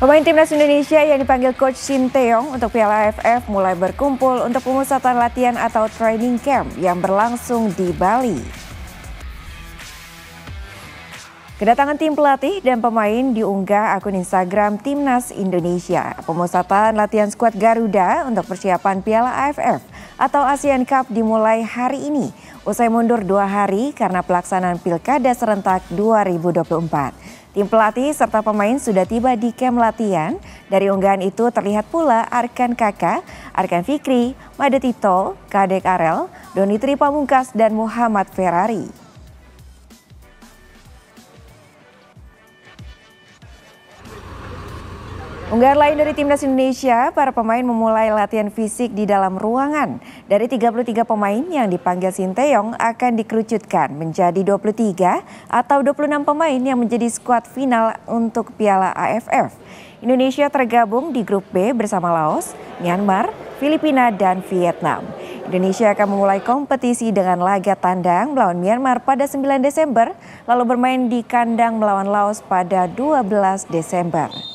Pemain Timnas Indonesia yang dipanggil Coach Shin Tae-yong untuk Piala AFF mulai berkumpul untuk pemusatan latihan atau training camp yang berlangsung di Bali. Kedatangan tim pelatih dan pemain diunggah akun Instagram Timnas Indonesia. Pemusatan latihan skuad Garuda untuk persiapan Piala AFF atau ASEAN Cup dimulai hari ini, usai mundur 2 hari karena pelaksanaan Pilkada Serentak 2024. Tim pelatih serta pemain sudah tiba di kamp latihan. Dari unggahan itu terlihat pula Arkan Kaka, Arkan Fikri, Made Tito, Kadek Arel, Doni Tri Pamungkas, dan Muhammad Ferrari. Unggahan lain dari Timnas Indonesia, para pemain memulai latihan fisik di dalam ruangan. Dari 33 pemain yang dipanggil Shin Tae-yong akan dikerucutkan menjadi 23 atau 26 pemain yang menjadi skuad final untuk Piala AFF. Indonesia tergabung di grup B bersama Laos, Myanmar, Filipina, dan Vietnam. Indonesia akan memulai kompetisi dengan laga tandang melawan Myanmar pada 9 Desember, lalu bermain di kandang melawan Laos pada 12 Desember.